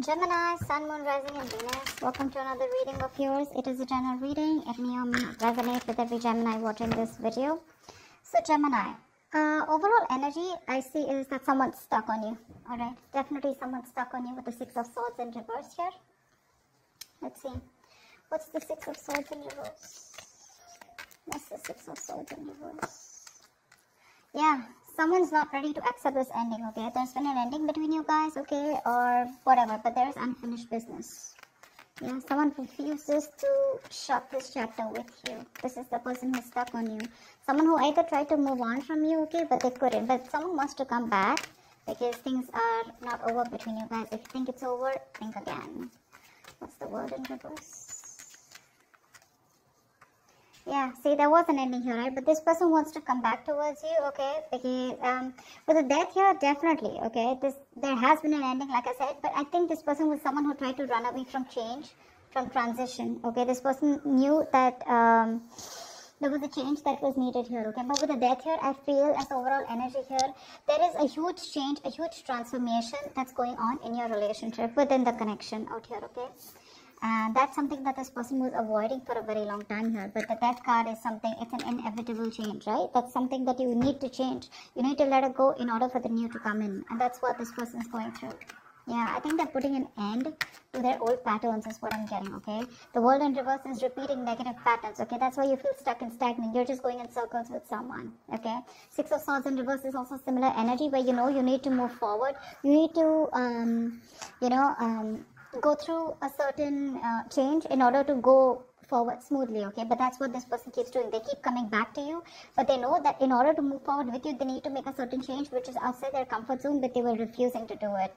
Gemini, Sun, Moon, Rising, and Venus. Welcome to another reading of yours. It is a general reading. It may or may not resonate with every Gemini watching this video. So Gemini, overall energy I see is that someone's stuck on you. Alright, definitely someone's stuck on you with the Six of Swords in reverse here. Let's see. What's the Six of Swords in reverse? What's the Six of Swords in reverse? Yeah. Someone's not ready to accept this ending, okay? There's been an ending between you guys, okay? Or whatever, but there's unfinished business. Yeah, someone refuses to shut this chapter with you. This is the person who's stuck on you. Someone who either tried to move on from you, okay? But they couldn't. But someone wants to come back because things are not over between you guys. If you think it's over, think again. What's the word in reverse? Yeah, see, there was an ending here, right? But this person wants to come back towards you, okay? Because with the death here, definitely, okay? There has been an ending, like I said. But I think this person was someone who tried to run away from change, from transition, okay? This person knew that there was a change that was needed here, okay? But with the death here, I feel as overall energy here, there is a huge change, a huge transformation that's going on in your relationship, within the connection out here, okay? And that's something that this person was avoiding for a very long time here. But the death card is something, it's an inevitable change, right? That's something that you need to change. You need to let it go in order for the new to come in. And that's what this person is going through. Yeah, I think they're putting an end to their old patterns is what I'm getting, okay? The world in reverse is repeating negative patterns, okay? That's why you feel stuck and stagnant. You're just going in circles with someone, okay? Six of Swords in reverse is also similar energy where, you know, you need to move forward. You need to, go through a certain change in order to go forward smoothly, okay? But that's what this person keeps doing. They keep coming back to you, but they know that in order to move forward with you, they need to make a certain change which is outside their comfort zone, but they were refusing to do it.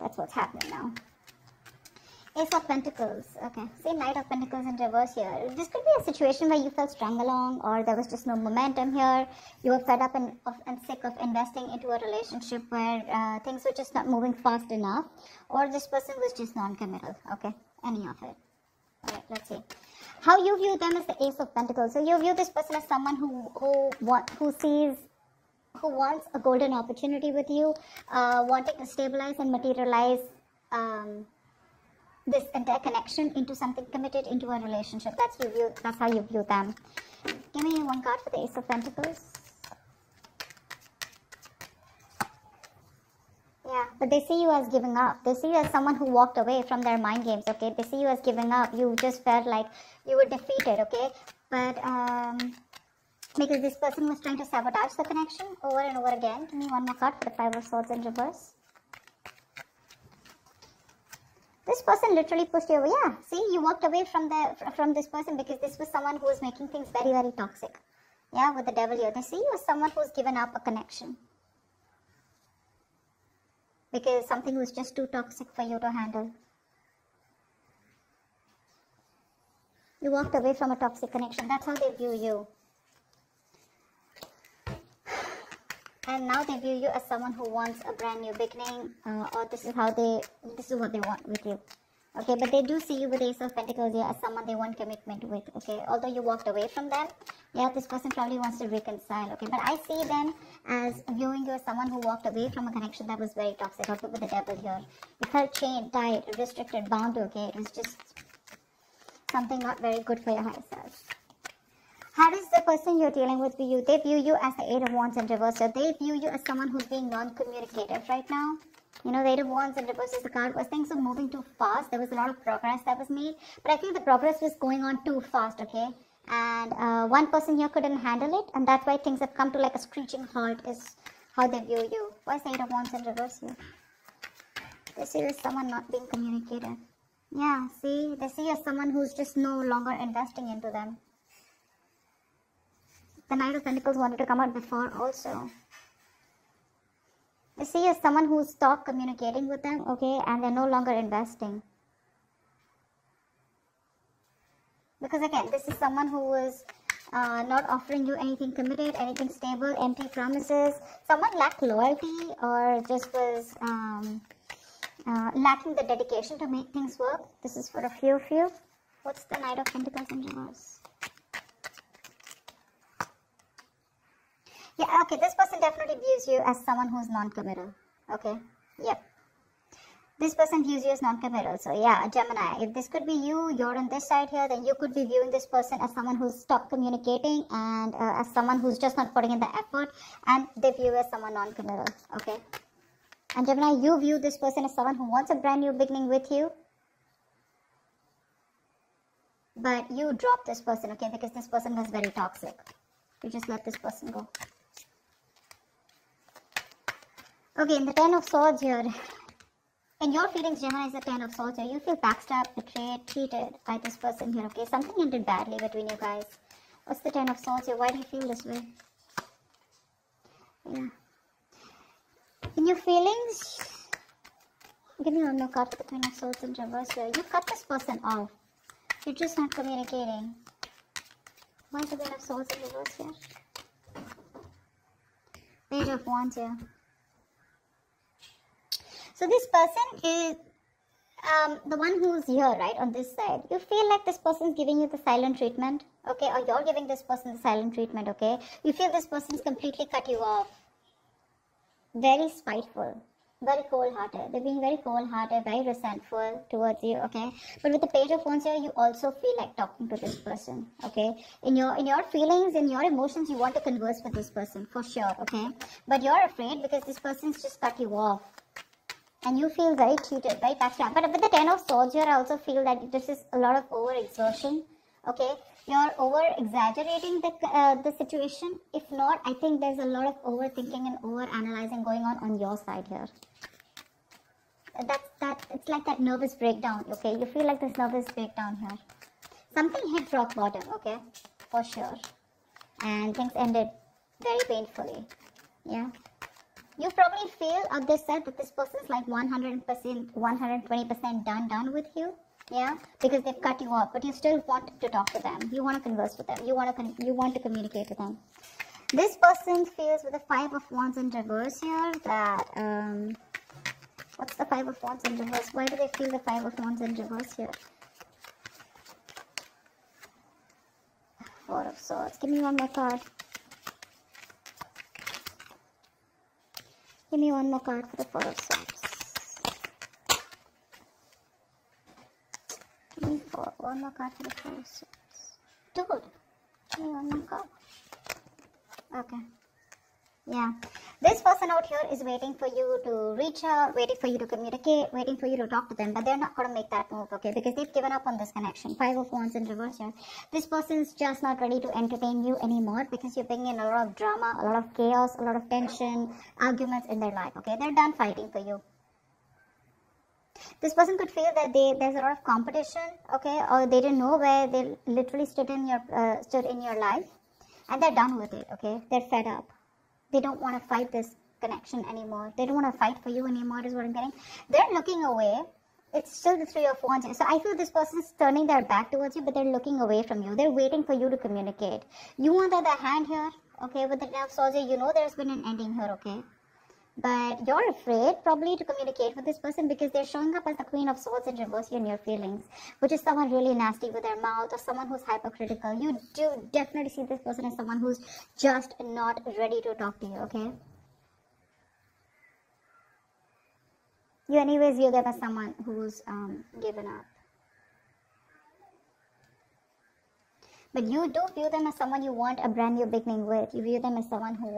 That's what's happening now. Ace of Pentacles, okay. See, Knight of Pentacles in reverse here. This could be a situation where you felt strung along, or there was just no momentum here. You were fed up and sick of investing into a relationship where things were just not moving fast enough, or this person was just non-committal, okay? Any of it. Alright, let's see. How you view them is the Ace of Pentacles. So you view this person as someone who wants a golden opportunity with you, wanting to stabilize and materialize this entire connection into something committed into a relationship. That's how you view them. Give me one card for the Ace of Pentacles. Yeah, but they see you as giving up. They see you as someone who walked away from their mind games, okay? They see you as giving up. You just felt like you were defeated, okay? But because this person was trying to sabotage the connection over and over again. Give me one more card for the Five of Swords in reverse. This person literally pushed you away. Yeah, see, you walked away from this person because this was someone who was making things very, very toxic. Yeah, with the devil here. They see you as someone who's given up a connection because something was just too toxic for you to handle. You walked away from a toxic connection. That's how they view you. And now they view you as someone who wants a brand new beginning, or this is what they want with you, okay? But they do see you with Ace of Pentacles here as someone they want commitment with, okay? Although you walked away from them, yeah, this person probably wants to reconcile, okay? But I see them as viewing you as someone who walked away from a connection that was very toxic, okay? With the devil here, you felt chained, tied, restricted, bound, okay? It was just something not very good for your higher self. How does the person you're dealing with view you? They view you as the Eight of Wands in reverse. So they view you as someone who's being non-communicative right now. You know, the Eight of Wands in reverse is the card where things were moving too fast. There was a lot of progress that was made. But I feel the progress was going on too fast, okay? And one person here couldn't handle it. And that's why things have come to like a screeching halt is how they view you. Why is the Eight of Wands in reverse here? They see you as someone not being communicative. Yeah, see? They see you as someone who's just no longer investing into them. The Knight of Pentacles wanted to come out before also. They see you as someone who stopped communicating with them, okay, and they're no longer investing. Because again, this is someone who was not offering you anything committed, anything stable, empty promises. Someone lacked loyalty or just was lacking the dedication to make things work. This is for a few of you. What's the Knight of Pentacles in reverse? Yeah, okay, this person definitely views you as someone who's non-committal, okay? Yep. This person views you as non-committal. Also, yeah, Gemini, if this could be you, you're on this side here, then you could be viewing this person as someone who's stopped communicating and as someone who's just not putting in the effort, and they view as someone non-committal, okay? And Gemini, you view this person as someone who wants a brand new beginning with you, but you drop this person, okay, because this person was very toxic. You just let this person go. Okay, in the Ten of Swords here, in your feelings, Gemini, is the Ten of Swords here. You feel backstabbed, betrayed, treated by this person here, okay? Something ended badly between you guys. What's the Ten of Swords here? Why do you feel this way? Yeah. In your feelings, give me one more card for the Ten of Swords in reverse here. You cut this person off. You're just not communicating. Why is the Ten of Swords in reverse here? Page of Wands here. So this person is the one who's here, right, on this side. You feel like this person's giving you the silent treatment, okay? Or you're giving this person the silent treatment, okay? You feel this person's completely cut you off. Very spiteful, very cold-hearted. They're being very cold-hearted, very resentful towards you, okay? But with the Page of Wands here, you also feel like talking to this person, okay? In your feelings, in your emotions, you want to converse with this person, for sure, okay? But you're afraid because this person's just cut you off. And you feel very cheated, very backstabbed. But with the Ten of Swords here, I also feel that this is a lot of overexertion. Okay, you're over-exaggerating the situation. If not, I think there's a lot of overthinking and over-analyzing going on your side here. It's like that nervous breakdown. Okay, you feel like this nervous breakdown here. Something hit rock bottom. Okay, for sure, and things ended very painfully. Yeah. You probably feel on this side that this person is like 100%, 120% done with you, yeah, because they've cut you off. But you still want to talk to them. You want to converse with them. You want to communicate with them. This person feels with the Five of Wands in reverse here that what's the Five of Wands in reverse? Why do they feel the Five of Wands in reverse here? Four of Swords. Give me one more card. Give me one more card for the Four of Swords. Give me one more card for the Four of Swords. Dude, give me one more card. Okay. Yeah. This person out here is waiting for you to reach out, waiting for you to communicate, waiting for you to talk to them. But they're not going to make that move, okay? Because they've given up on this connection. Five of Wands in reverse here. This person's just not ready to entertain you anymore because you're bringing in a lot of drama, a lot of chaos, a lot of tension, arguments in their life, okay? They're done fighting for you. This person could feel that there's a lot of competition, okay? Or they didn't know where they literally stood in your life. And they're done with it, okay? They're fed up. They don't want to fight this connection anymore. They don't want to fight for you anymore is what I'm getting. They're looking away. It's still the Three of Wands. So I feel this person's turning their back towards you, but they're looking away from you. They're waiting for you to communicate. You on the other hand here, okay, with the Ten of Swords, you know there's been an ending here, okay? But you're afraid probably to communicate with this person because they're showing up as the Queen of Swords in reverse in your feelings, which is someone really nasty with their mouth or someone who's hypocritical. You do definitely see this person as someone who's just not ready to talk to you, okay? You anyways view them as someone who's given up. But you do view them as someone you want a brand new beginning with. You view them as someone who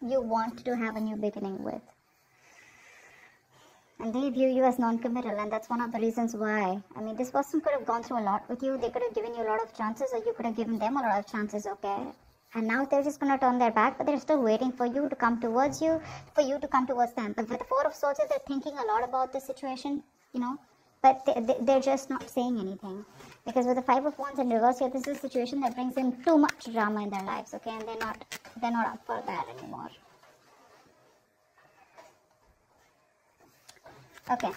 you want to have a new beginning with, and they view you as non-committal, and that's one of the reasons why. I mean, this person could have gone through a lot with you. They could have given you a lot of chances, or you could have given them a lot of chances, okay? And now they're just going to turn their back, but they're still waiting for you to come towards you, for you to come towards them. But with the Four of Swords, they're thinking a lot about this situation, you know, but they're just not saying anything. Because with the Five of Wands in reverse here, this is a situation that brings in too much drama in their lives, okay? And they're not up for that anymore. Okay,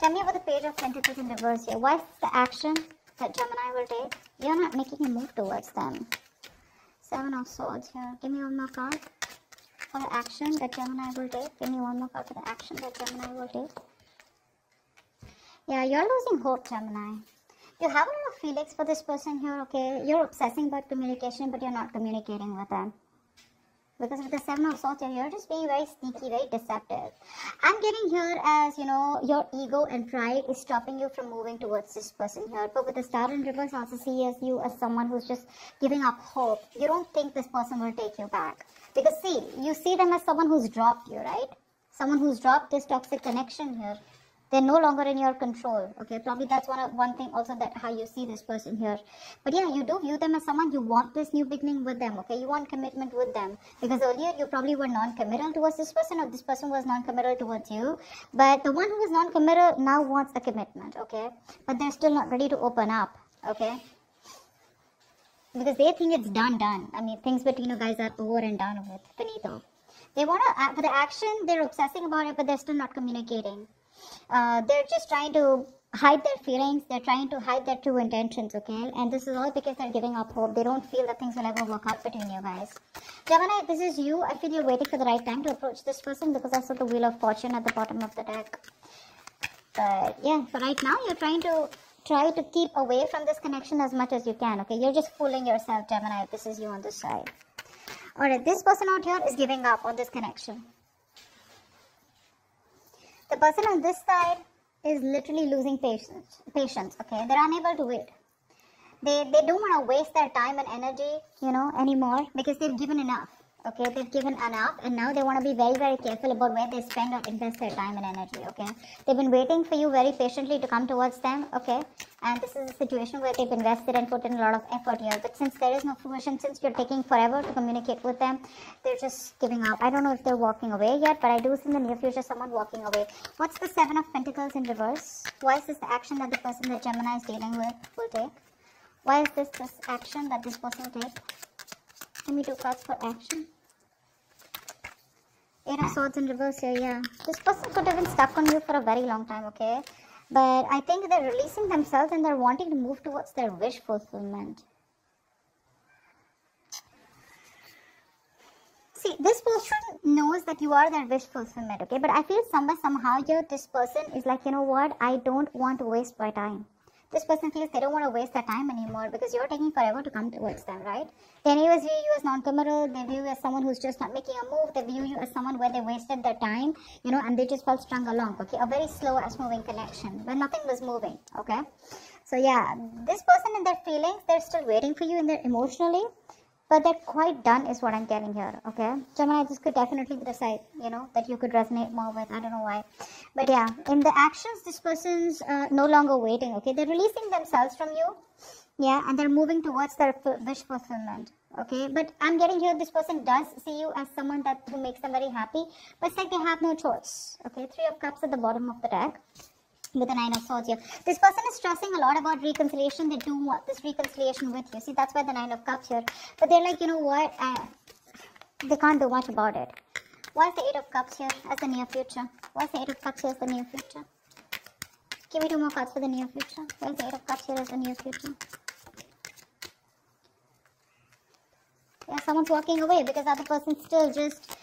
tell me about the Page of Pentacles in reverse here. What's the action that Gemini will take? You're not making a move towards them. Seven of Swords here. Give me one more card for the action that Gemini will take. Give me one more card for the action that Gemini will take. Yeah, you're losing hope, Gemini. You have a lot of feelings for this person here, okay? You're obsessing about communication, but you're not communicating with them. Because with the Seven of Swords, you're here just being very sneaky, very deceptive. I'm getting here as, you know, your ego and pride is stopping you from moving towards this person here. But with the Star in reverse, I also see as you as someone who's just giving up hope. You don't think this person will take you back. Because see, you see them as someone who's dropped you, right? Someone who's dropped this toxic connection here. They're no longer in your control, okay? Probably that's one thing also that how you see this person here. But yeah, you do view them as someone you want this new beginning with them, okay? You want commitment with them. Because earlier you probably were non-committal towards this person, or this person was non-committal towards you. But the one who was non-committal now wants a commitment, okay? But they're still not ready to open up, okay? Because they think it's done. I mean, things between you guys are over and done with. Finito. They want to, for the action, they're obsessing about it, but they're still not communicating. They're just trying to hide their feelings. They're trying to hide their true intentions, okay? And this is all because they're giving up hope. They don't feel that things will ever work out between you guys. Gemini, this is you. I feel you're waiting for the right time to approach this person because I saw the Wheel of Fortune at the bottom of the deck. But yeah, for right now, you're trying to keep away from this connection as much as you can, okay? You're just fooling yourself, Gemini. This is you on this side. Alright, this person out here is giving up on this connection. The person on this side is literally losing patience, okay? They're unable to wait. They don't want to waste their time and energy, you know, anymore because they've given enough, okay? They've given enough and now they want to be very, very careful about where they spend or invest their time and energy, okay? They've been waiting for you very patiently to come towards them, okay? And this is a situation where they've invested and put in a lot of effort here. But since there is no fruition, since you're taking forever to communicate with them, they're just giving up. I don't know if they're walking away yet, but I do see in the near future someone walking away. What's the Seven of Pentacles in reverse? Why is this the action that the person that Gemini is dealing with will take? Why is this action that this person will take? Give me two cards for action. Eight of Swords in reverse here, yeah. This person could have been stuck on you for a very long time, okay? But I think they're releasing themselves and they're wanting to move towards their wish fulfillment. See, this person knows that you are their wish fulfillment, okay? But I feel somehow here, this person is like, you know what? I don't want to waste my time. This person feels they don't want to waste their time anymore because you're taking forever to come towards them, right? They anyways view you as non-committal. They view you as someone who's just not making a move. They view you as someone where they wasted their time, you know, and they just felt strung along, okay? A very slow-moving connection where nothing was moving, okay? So, yeah, this person in their feelings, they're still waiting for you in their emotionally, but they're quite done is what I'm getting here, okay? Gemini, this could definitely be the side, you know, that you could resonate more with. I don't know why. But yeah, in the actions, this person's no longer waiting, okay? They're releasing themselves from you, yeah, and they're moving towards their wish fulfillment, okay? But I'm getting here, this person does see you as someone who makes them very happy, but it's like they have no choice, okay? Three of Cups at the bottom of the deck. With the Nine of Swords here. This person is stressing a lot about reconciliation. They do want this reconciliation with you. See, that's why the Nine of Cups here. But they're like, you know what? They can't do much about it. Why is the Eight of Cups here as the near future? Why is the Eight of Cups here as the near future? Give me two more cards for the near future. Why is the Eight of Cups here as the near future? Yeah, someone's walking away because the other person's still just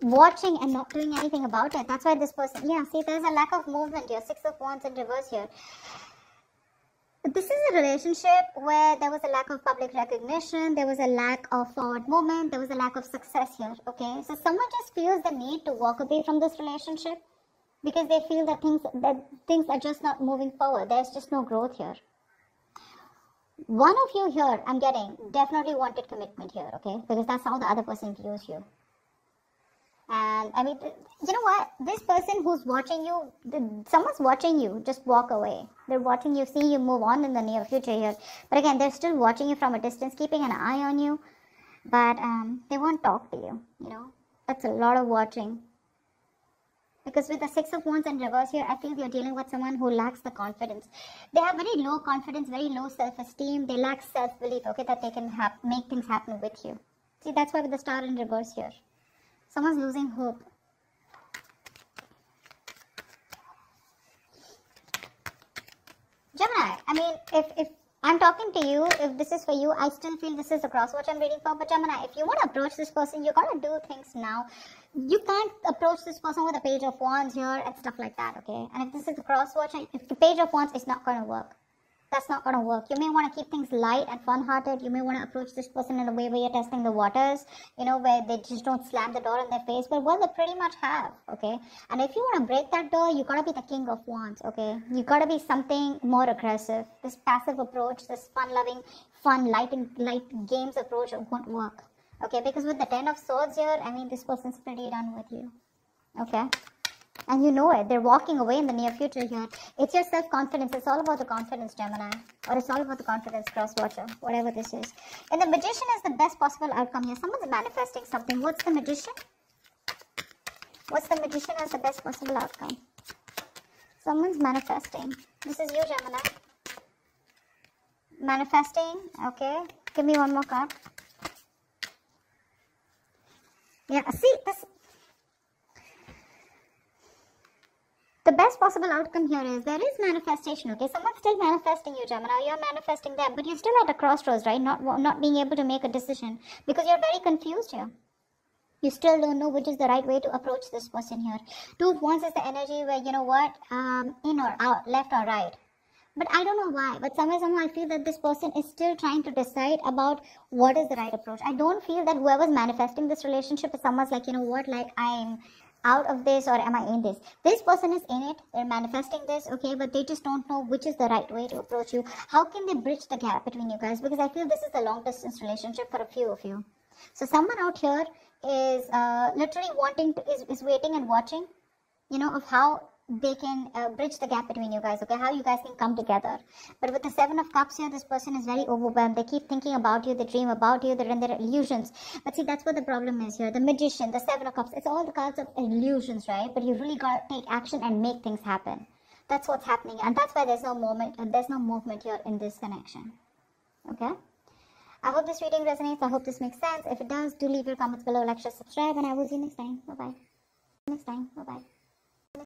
watching and not doing anything about it. That's why this person, yeah, see, there's a lack of movement here. Six of Wands in reverse here. This is a relationship where there was a lack of public recognition, there was a lack of forward movement, there was a lack of success here, okay? So someone just feels the need to walk away from this relationship because they feel that things are just not moving forward. There's just no growth here. One of you here, I'm getting, definitely wanted commitment here, okay? Because that's how the other person views you. And I mean, you know what, this person who's watching you, someone's watching you just walk away. They're watching you, see you move on in the near future here. But again, they're still watching you from a distance, keeping an eye on you. But they won't talk to you, you know. That's a lot of watching. Because with the Six of Wands in reverse here, I feel you're dealing with someone who lacks the confidence. They have very low confidence, very low self-esteem. They lack self-belief, okay, that they can make things happen with you. See, that's why with the Star in reverse here. Someone's losing hope. Gemini, I mean, if I'm talking to you, if this is for you, I still feel this is a crosswatch I'm reading for. But Gemini, if you want to approach this person, you got to do things now. You can't approach this person with a Page of Wands here and stuff like that, okay? And if this is a crosswatch, if the Page of Wands is not going to work. that's not going to work. You may want to keep things light and fun-hearted. You may want to approach this person in a way where you're testing the waters, you know, where they just don't slam the door in their face, but well, they pretty much have, okay? And if you want to break that door, you got to be the king of wands, okay? You got to be something more aggressive. This passive approach, this fun-loving, fun, light games approach won't work, okay? Because with the 10 of Swords here, I mean, this person's pretty done with you, okay? And you know it. They're walking away in the near future here. It's your self-confidence. It's all about the confidence, Gemini. Or it's all about the confidence, cross-watcher. Whatever this is. And the Magician is the best possible outcome here. Someone's manifesting something. What's the Magician? What's the Magician as the best possible outcome? Someone's manifesting. This is you, Gemini. Manifesting. Okay. Give me one more card. Yeah. See, this... The best possible outcome here is there is manifestation, okay? Someone's still manifesting you, Gemini. You're manifesting them, but you're still at a crossroads, right? Not being able to make a decision because you're very confused here. You still don't know which is the right way to approach this person here. 2 of Wands is the energy where, you know what, in or out, left or right. But I don't know why, but somehow I feel that this person is still trying to decide about what is the right approach. I don't feel that whoever's manifesting this relationship is someone's like, you know what, like I'm out of this or am I in this? This person is in it, they're manifesting this, okay, but they just don't know which is the right way to approach you. How can they bridge the gap between you guys? Because I feel this is a long distance relationship for a few of you. So someone out here is literally wanting to, is waiting and watching, you know, of how they can bridge the gap between you guys, okay, how you guys can come together. But with the 7 of Cups here, this person is very overwhelmed. They keep thinking about you, they dream about you, they're in their illusions. But see, that's what the problem is here. The Magician, the 7 of Cups, it's all the cards of illusions, right? But you really got to take action and make things happen. That's what's happening, and that's why there's no moment and there's no movement here in this connection, okay? I hope this reading resonates. I hope this makes sense. If it does, do leave your comments below, like, share, subscribe, and I will see you next time. Bye bye.